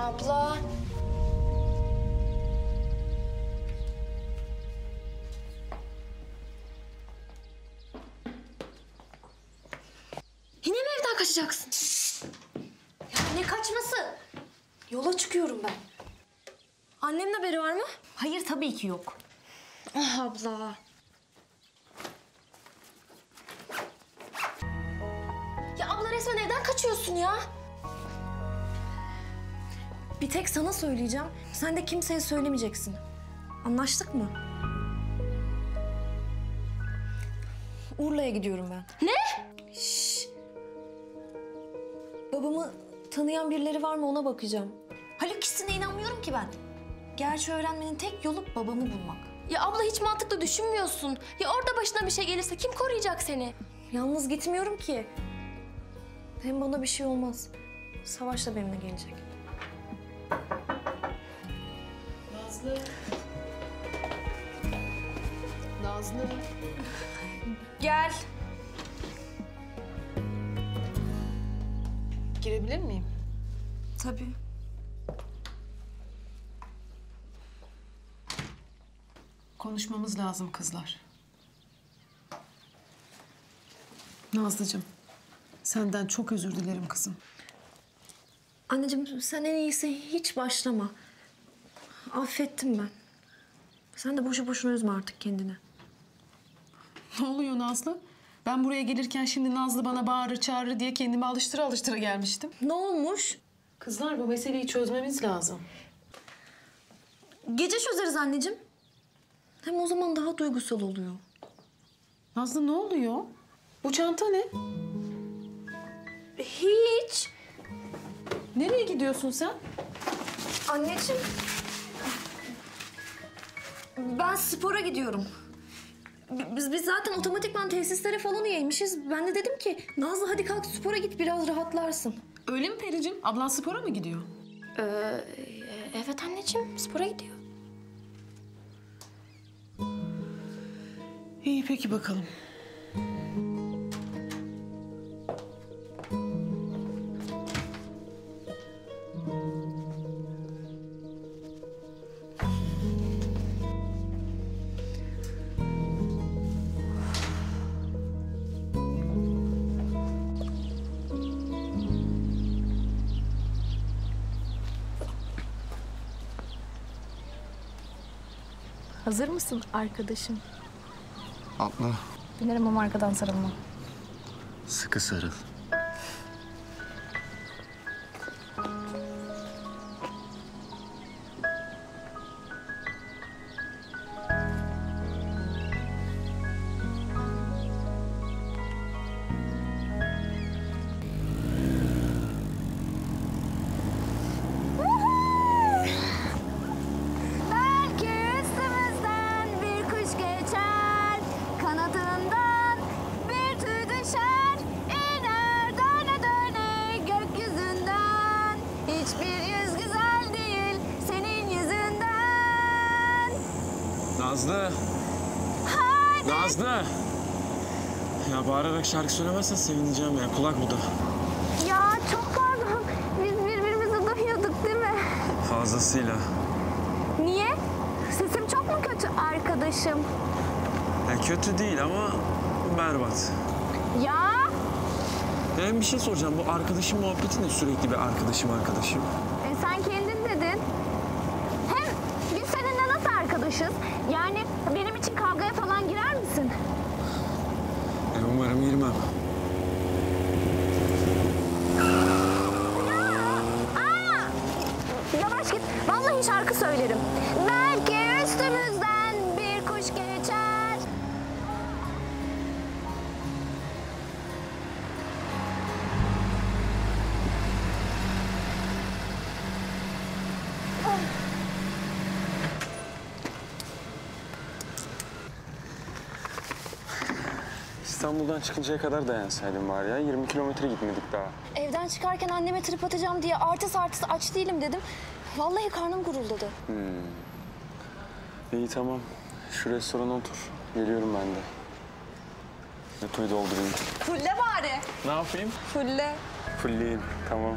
Abla. Yine mi evden kaçacaksın? Ya ne kaçması? Yola çıkıyorum ben. Annemin haberi var mı? Hayır, tabii ki yok. Ah abla. Ya abla resmen evden kaçıyorsun ya. Bir tek sana söyleyeceğim. Sen de kimseye söylemeyeceksin. Anlaştık mı? Urla'ya gidiyorum ben. Ne? Şşş. Babamı tanıyan birileri var mı ona bakacağım. Haluk hissine inanmıyorum ki ben. Gerçi öğrenmenin tek yolu babamı bulmak. Ya abla hiç mantıklı düşünmüyorsun. Ya orada başına bir şey gelirse kim koruyacak seni? Yalnız gitmiyorum ki. Hem bana bir şey olmaz. Savaş da benimle gelecek. Nazlı. Nazlı. Gel. Girebilir miyim? Tabii. Konuşmamız lazım kızlar. Nazlıcığım, senden çok özür dilerim kızım. Anneciğim, sen en iyisi hiç başlama. Affettim ben. Sen de boşu boşuna üzme artık kendini. Ne oluyor Nazlı? Ben buraya gelirken şimdi Nazlı bana bağırır çağırır diye kendimi alıştıra alıştıra gelmiştim. Ne olmuş? Kızlar, bu meseleyi çözmemiz lazım. Gece çözeriz anneciğim. Hem o zaman daha duygusal oluyor. Nazlı ne oluyor? Bu çanta ne? Hiç. Nereye gidiyorsun sen? Anneciğim. Ben spora gidiyorum. Biz zaten otomatikman tesislere falan üyeymişiz. Ben de dedim ki Nazlı hadi kalk spora git biraz rahatlarsın. Öyle mi Pericim? Ablan spora mı gidiyor? Evet anneciğim, spora gidiyor. İyi peki bakalım. Hazır mısın arkadaşım? Atla. Binerim ama arkadan sarılma. Sıkı sarıl. Nazlı! Hadi. Nazlı! Ya bağırarak şarkı söylemezsen sevineceğim ya. Kulak bu da. Ya çok pardon. Biz birbirimizi duyuyorduk değil mi? Fazlasıyla. Niye? Sesim çok mu kötü arkadaşım? Ya kötü değil ama berbat. Ya! Ben bir şey soracağım. Bu arkadaşım muhabbeti ne? Sürekli bir arkadaşım arkadaşım. Sen kendin dedin. Hem biz seninle nasıl arkadaşız? Yani benim için kavgaya falan girer misin? Umarım girmem. Yavaş git. Vallahi şarkı söylerim. Belki üstümüzden bir kuş geçer. İstanbul'dan çıkıncaya kadar dayansaydım var ya. 20 kilometre gitmedik daha. Evden çıkarken anneme trip atacağım diye artısı aç değilim dedim. Vallahi karnım guruldadı. İyi tamam. Şu restorana otur. Geliyorum ben de. Netoyu doldurayım. Fulle bari. Ne yapayım? Fulle. Fulleyim. Tamam.